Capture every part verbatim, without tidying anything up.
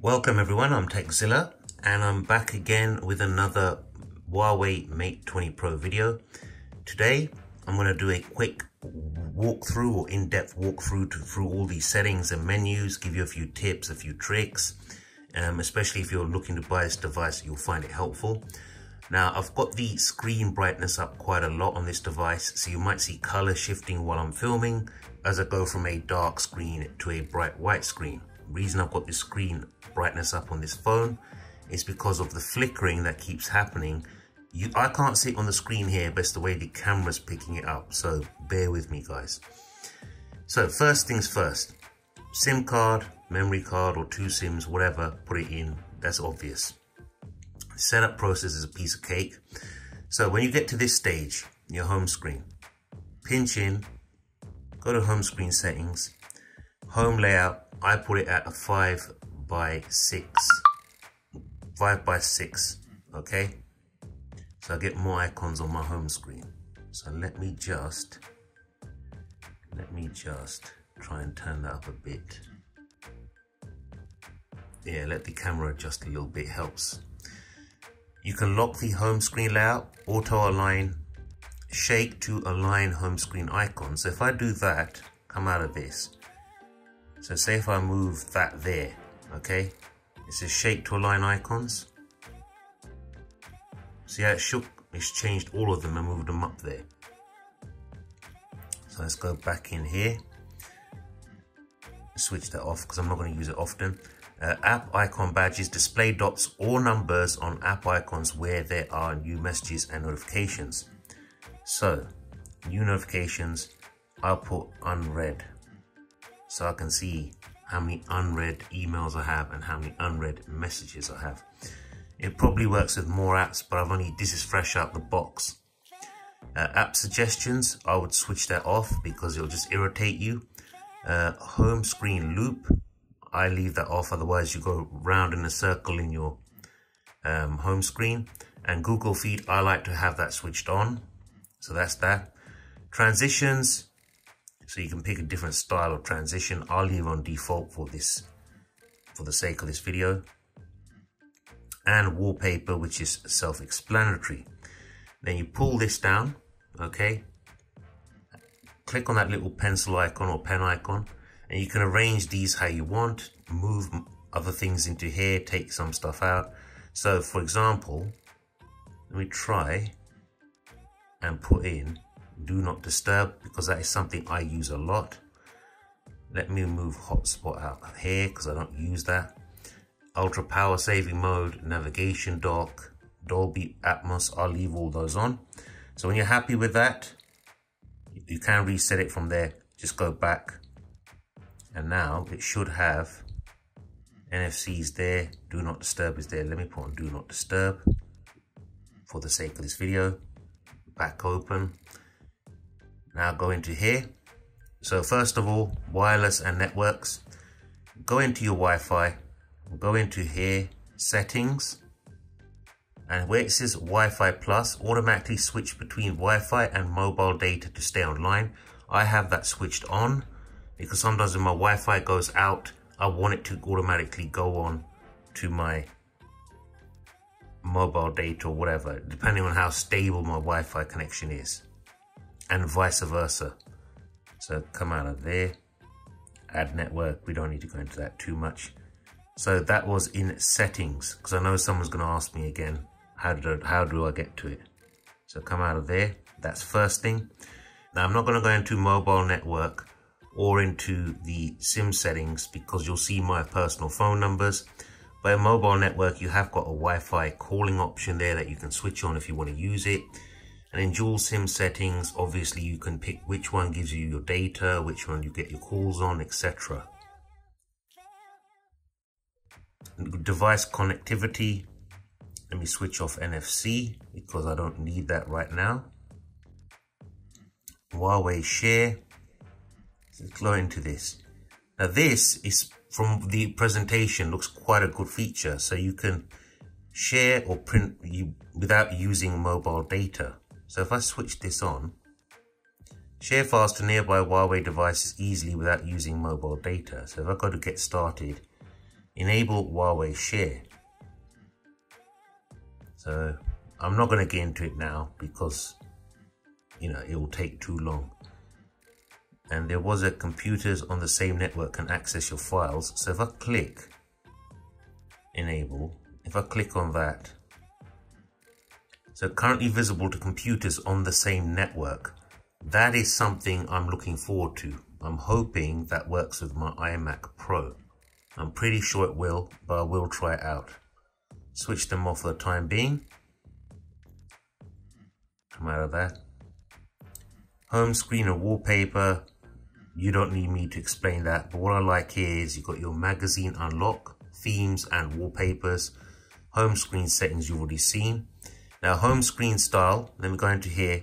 Welcome everyone, I'm Techzilla and I'm back again with another Huawei Mate twenty Pro video. Today I'm going to do a quick walkthrough or in-depth walkthrough to, through all these settings and menus, give you a few tips, a few tricks, um, especially if you're looking to buy this device, you'll find it helpful. Now I've got the screen brightness up quite a lot on this device, so you might see color shifting while I'm filming as I go from a dark screen to a bright white screen. The reason I've got the screen brightness up on this phone is because of the flickering that keeps happening. You, I can't see it on the screen here, but it's the way the camera's picking it up, so bear with me guys. So first things first, SIM card, memory card or two SIMs, whatever, put it in, that's obvious. Setup process is a piece of cake. So when you get to this stage, your home screen, pinch in, go to home screen settings, home layout, I put it at a five by six, five by six, okay? So I get more icons on my home screen. So let me just, let me just try and turn that up a bit. Yeah, let the camera adjust a little bit, helps. You can lock the home screen layout, auto align, shake to align home screen icons. So if I do that, come out of this. So say if I move that there, okay? It says shake to align icons. See how it shook? It's changed all of them and moved them up there. So let's go back in here. Switch that off because I'm not going to use it often. Uh, app icon badges, display dots or numbers on app icons where there are new messages and notifications. So, new notifications, I'll put unread. So I can see how many unread emails I have and how many unread messages I have. It probably works with more apps, but I've only, this is fresh out the box. Uh, app suggestions, I would switch that off because it'll just irritate you. Uh, home screen loop, I leave that off, otherwise you go round in a circle in your um, home screen. And Google Feed, I like to have that switched on. So that's that. Transitions. So you can pick a different style of transition. I'll leave on default for this, for the sake of this video. And wallpaper, which is self-explanatory. Then you pull this down, okay? Click on that little pencil icon or pen icon, and you can arrange these how you want, move other things into here, take some stuff out. So for example, let me try and put in do not disturb, because that is something I use a lot. Let me move hotspot out of here because I don't use that. Ultra power saving mode, navigation dock, Dolby Atmos, I'll leave all those on. So when you're happy with that, you can reset it from there. Just go back. And now it should have N F Cs there, do not disturb is there. Let me put on do not disturb for the sake of this video. Back open. Now go into here. So first of all, wireless and networks. Go into your Wi-Fi, go into here, settings. And where it says Wi-Fi plus, automatically switch between Wi-Fi and mobile data to stay online. I have that switched on because sometimes when my Wi-Fi goes out, I want it to automatically go on to my mobile data or whatever, depending on how stable my Wi-Fi connection is. And vice versa. So come out of there, add network, we don't need to go into that too much. So that was in settings, because I know someone's gonna ask me again, how do, how do I get to it? So come out of there, that's first thing. Now I'm not gonna go into mobile network or into the SIM settings because you'll see my personal phone numbers. But in mobile network, you have got a Wi-Fi calling option there that you can switch on if you wanna use it. And in dual SIM settings, obviously you can pick which one gives you your data, which one you get your calls on, et cetera. Device connectivity. Let me switch off N F C because I don't need that right now. Huawei Share. Let's go into this. Now this is from the presentation, looks quite a good feature. So you can share or print you, without using mobile data. So if I switch this on, share files to nearby Huawei devices easily without using mobile data. So if I go to get started, enable Huawei Share. So I'm not going to get into it now because, you know, it will take too long. And there was a computers on the same network can access your files. So if I click enable, if I click on that, so currently visible to computers on the same network. That is something I'm looking forward to. I'm hoping that works with my iMac Pro. I'm pretty sure it will, but I will try it out. Switch them off for the time being. Come out of that. Home screen and wallpaper. You don't need me to explain that, but what I like here is you've got your magazine unlock, themes and wallpapers. Home screen settings you've already seen. Now home screen style, let me go into here.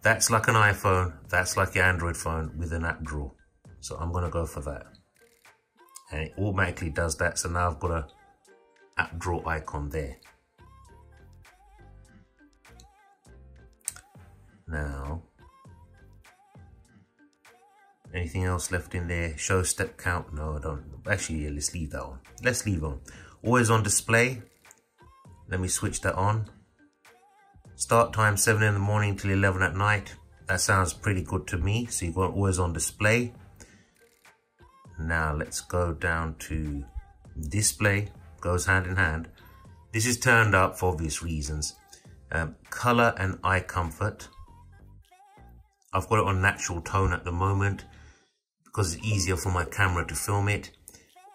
That's like an iPhone, that's like your Android phone with an app drawer. So I'm gonna go for that. And it automatically does that. So now I've got an app drawer icon there. Now, anything else left in there? Show step count, no I don't. Actually, yeah, let's leave that on. Let's leave on. Always on display. Let me switch that on. Start time seven in the morning till eleven at night. That sounds pretty good to me. So you've got always on display. Now let's go down to display, goes hand in hand. This is turned up for obvious reasons. Um, color and eye comfort. I've got it on natural tone at the moment because it's easier for my camera to film it.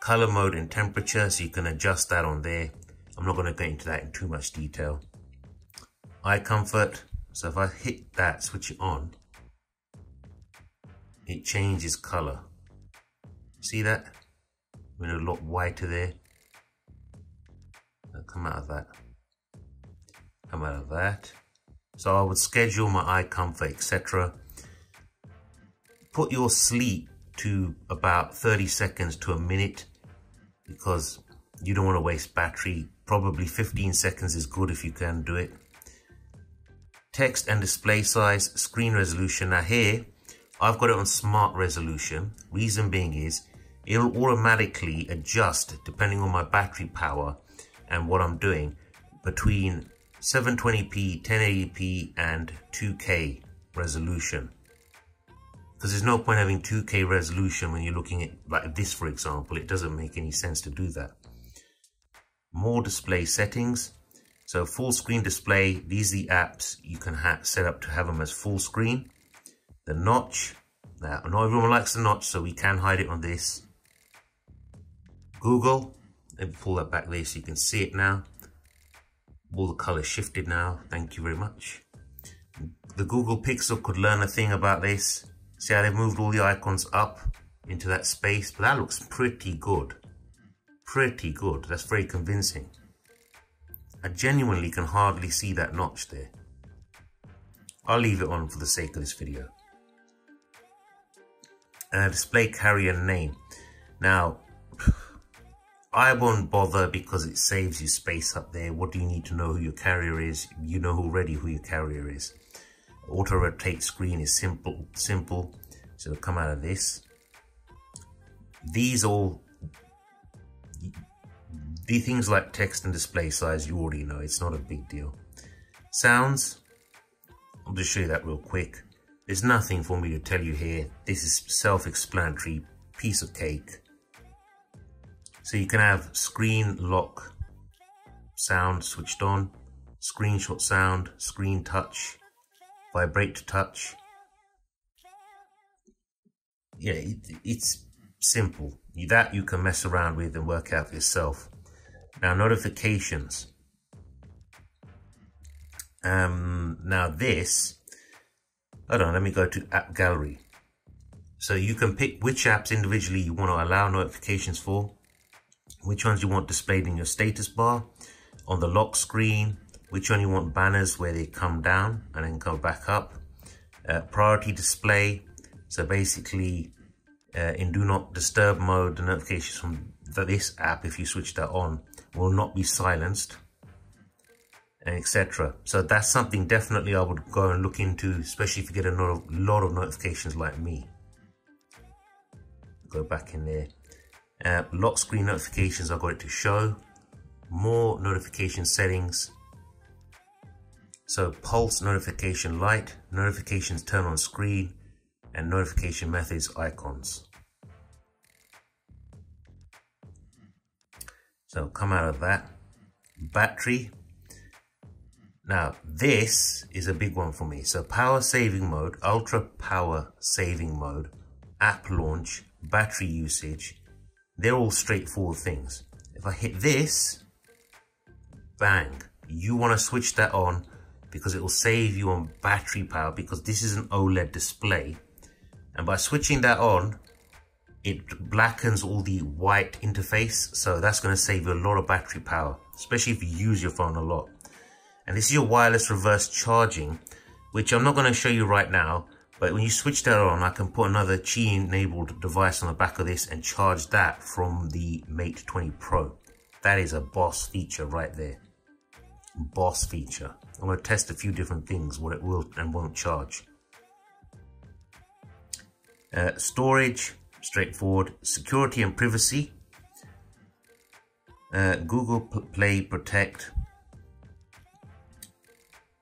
Color mode and temperature, so you can adjust that on there. I'm not going to get into that in too much detail. Eye comfort, so if I hit that, switch it on, it changes color. See that? Went a lot whiter there. I'll come out of that. Come out of that. So I would schedule my eye comfort, et cetera. Put your sleep to about thirty seconds to a minute because you don't want to waste battery. Probably fifteen seconds is good if you can do it. Text and display size, screen resolution. Now here, I've got it on smart resolution. Reason being is it'll automatically adjust depending on my battery power and what I'm doing between seven twenty p, ten eighty p and two K resolution. Because there's no point having two K resolution when you're looking at like this, for example. It doesn't make any sense to do that. More display settings. So full screen display, these are the apps you can ha set up to have them as full screen. The notch, now not everyone likes the notch, so we can hide it on this. Google, let me pull that back there so you can see it now. All the colors shifted now, thank you very much. The Google Pixel could learn a thing about this. See how they've moved all the icons up into that space, but that looks pretty good. Pretty good, that's very convincing. I genuinely can hardly see that notch there. I'll leave it on for the sake of this video. Uh, display carrier name. Now, I won't bother because it saves you space up there. What do you need to know who your carrier is? You know already who your carrier is. Auto-rotate screen is simple. simple. So it'll come out of this. These all... The things like text and display size, you already know, it's not a big deal. Sounds, I'll just show you that real quick. There's nothing for me to tell you here. This is self-explanatory, piece of cake. So you can have screen lock sound switched on, screenshot sound, screen touch, vibrate to touch. Yeah, it, it's simple. That you can mess around with and work out for yourself. Now notifications. Um, now this, hold on, let me go to app gallery. So you can pick which apps individually you want to allow notifications for, which ones you want displayed in your status bar, on the lock screen, which one you want banners where they come down and then go back up, uh, priority display. So basically uh, in do not disturb mode, the notifications from that this app, if you switch that on, will not be silenced. et cetera. So that's something definitely I would go and look into, especially if you get a lot of, lot of notifications like me. Go back in there. Uh, lock screen notifications, I've got it to show. More notification settings. So pulse notification light, notifications turn on screen, and notification methods icons. So come out of that. Battery. Now this is a big one for me. So power saving mode, ultra power saving mode, app launch, battery usage, they're all straightforward things. If I hit this, bang, you want to switch that on because it will save you on battery power, because this is an OLED display. And by switching that on, it blackens all the white interface. So that's going to save you a lot of battery power, especially if you use your phone a lot. And this is your wireless reverse charging, which I'm not going to show you right now. But when you switch that on, I can put another Qi enabled device on the back of this and charge that from the Mate twenty Pro. That is a boss feature right there. Boss feature. I'm going to test a few different things, what it will and won't charge. Uh, storage, straightforward. Security and privacy. Uh, Google Play Protect.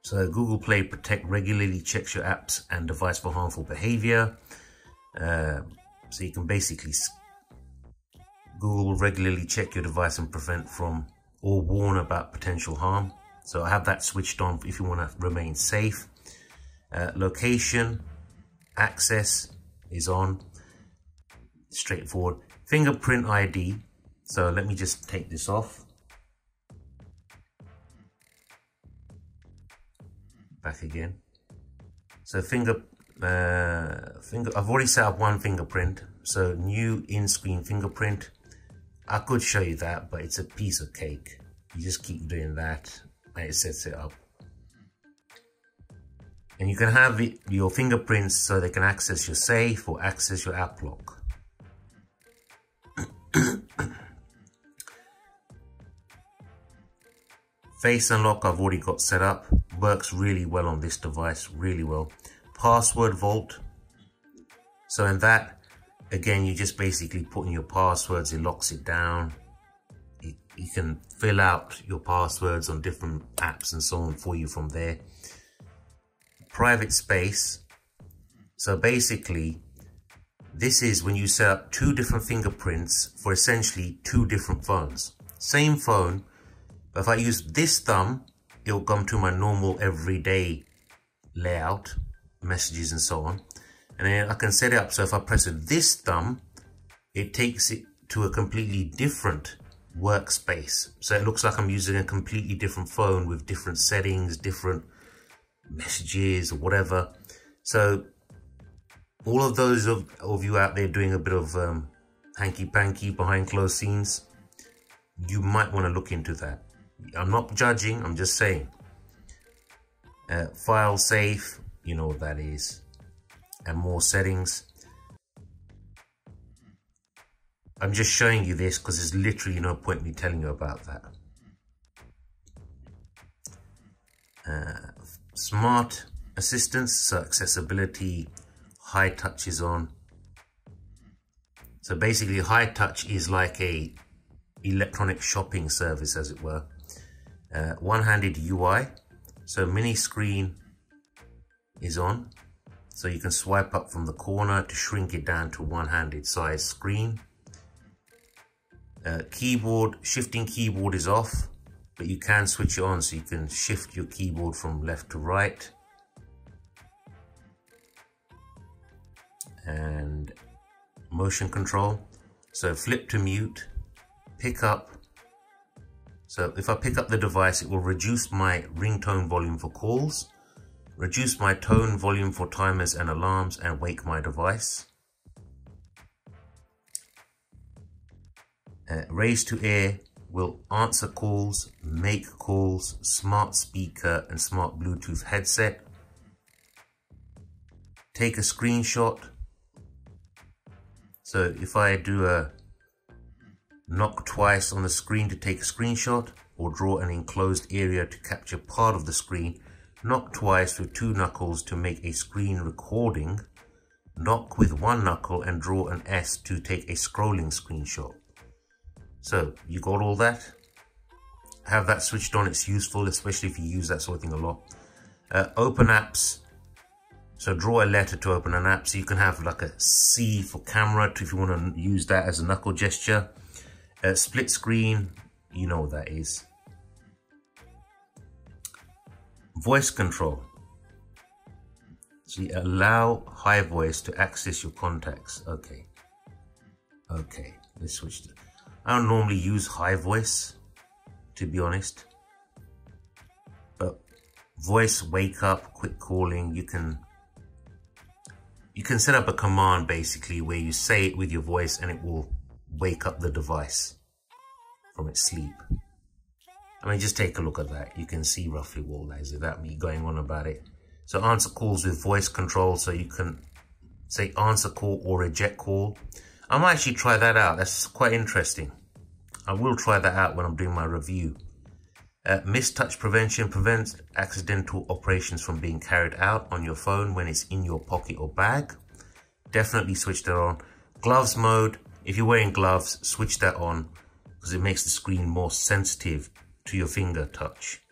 So Google Play Protect regularly checks your apps and device for harmful behavior. Uh, so you can basically, Google will regularly check your device and prevent from or warn about potential harm. So I have that switched on if you want to remain safe. Uh, location, access is on, straightforward. Fingerprint I D, so let me just take this off. Back again. So finger, uh, finger, I've already set up one fingerprint. So new in-screen fingerprint. I could show you that, but it's a piece of cake. You just keep doing that and it sets it up. And you can have it, your fingerprints so they can access your safe or access your app lock. Face unlock, I've already got set up. Works really well on this device, really well. Password vault. So in that, again, you just basically put in your passwords, it locks it down. It, you can fill out your passwords on different apps and so on for you from there. Private space. So basically, this is when you set up two different fingerprints for essentially two different phones. Same phone, but if I use this thumb, it'll come to my normal everyday layout, messages and so on. And then I can set it up so if I press this thumb, it takes it to a completely different workspace. So it looks like I'm using a completely different phone with different settings, different messages or whatever. So all of those of, of you out there doing a bit of um, hanky-panky behind closed scenes, you might want to look into that. I'm not judging, I'm just saying. Uh, file safe, you know what that is. And more settings. I'm just showing you this because there's literally no point in me telling you about that. Uh, smart assistance, so accessibility, high touch is on. So basically high touch is like a electronic shopping service, as it were. Uh, one-handed U I, so mini screen is on, so you can swipe up from the corner to shrink it down to one-handed size screen. Uh, keyboard, shifting keyboard is off, but you can switch it on, so you can shift your keyboard from left to right. And motion control, so flip to mute, pick up. So if I pick up the device, it will reduce my ringtone volume for calls, reduce my tone volume for timers and alarms, and wake my device. Uh, raise to air will answer calls, make calls, smart speaker and smart Bluetooth headset. Take a screenshot. So if I do a knock twice on the screen to take a screenshot, or draw an enclosed area to capture part of the screen, knock twice with two knuckles to make a screen recording, knock with one knuckle and draw an S to take a scrolling screenshot. So, you got all that? Have that switched on, it's useful, especially if you use that sort of thing a lot. Uh, open apps, so draw a letter to open an app, so you can have like a C for camera if you want to use that as a knuckle gesture. Uh, split screen, you know what that is. Voice control, so you allow high voice to access your contacts. Okay, okay, let's switch to, I don't normally use high voice, to be honest, but voice wake up, quick calling, you can you can set up a command basically where you say it with your voice and it will wake up the device from its sleep. I mean, just take a look at that. You can see roughly what that is without me going on about it. So answer calls with voice control. So you can say answer call or reject call. I might actually try that out. That's quite interesting. I will try that out when I'm doing my review. Uh, mistouch prevention prevents accidental operations from being carried out on your phone when it's in your pocket or bag. Definitely switch that on. Gloves mode. If you're wearing gloves, switch that on because it makes the screen more sensitive to your finger touch.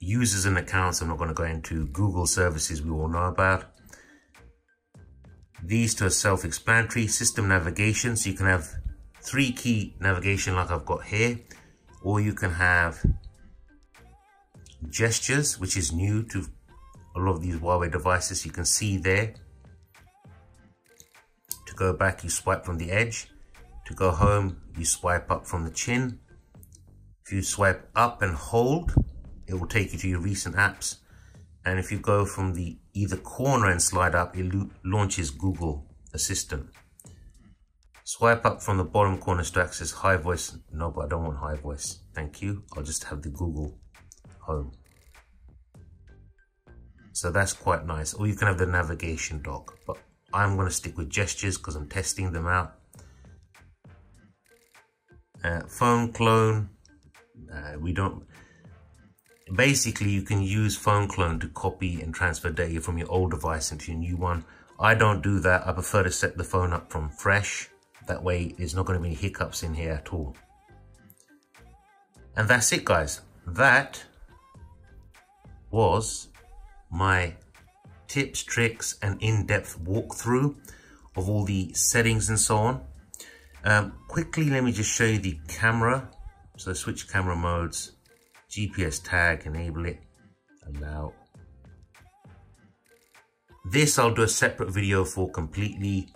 Users and accounts, I'm not going to go into. Google services we all know about. These two are self-explanatory. System navigation, so you can have three key navigation like I've got here, or you can have gestures, which is new to a lot of these Huawei devices. You can see there, to go back you swipe from the edge, to go home you swipe up from the chin. If you swipe up and hold, it will take you to your recent apps, and if you go from the either corner and slide up, it launches Google Assistant. Swipe up from the bottom corners to access high voice. No, but I don't want high voice, thank you. I'll just have the Google Home. So that's quite nice. Or you can have the navigation dock, but I'm going to stick with gestures because I'm testing them out. Uh, phone clone, uh, we don't, basically you can use phone clone to copy and transfer data from your old device into your new one. I don't do that. I prefer to set the phone up from fresh. That way there's not going to be any hiccups in here at all. And that's it, guys. That was my tips, tricks and in-depth walkthrough of all the settings and so on. Um, quickly, let me just show you the camera. So switch camera modes, G P S tag, enable it, allow. This I'll do a separate video for completely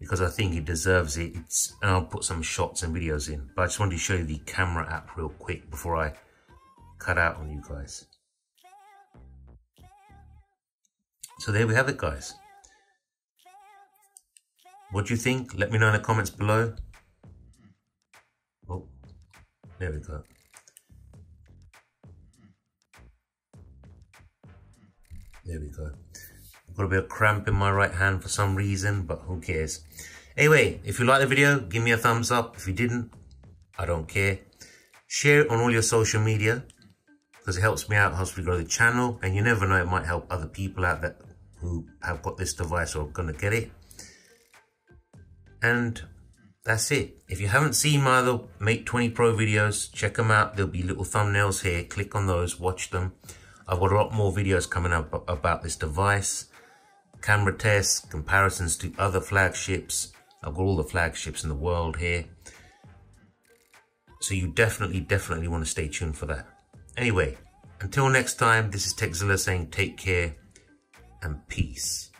because I think it deserves it. It's, and I'll put some shots and videos in. But I just wanted to show you the camera app real quick before I cut out on you guys. So there we have it, guys. What do you think? Let me know in the comments below. Oh, there we go. There we go. I've got a bit of cramp in my right hand for some reason, but who cares? Anyway, if you like the video, give me a thumbs up. If you didn't, I don't care. Share it on all your social media because it helps me out, helps me grow the channel, and you never know, it might help other people out that who have got this device or are going to get it. And that's it. If you haven't seen my other Mate twenty Pro videos, check them out. There'll be little thumbnails here. Click on those, watch them. I've got a lot more videos coming up about this device. Camera tests, comparisons to other flagships. I've got all the flagships in the world here. So you definitely, definitely want to stay tuned for that. Anyway, until next time, this is Techzilla saying take care and peace.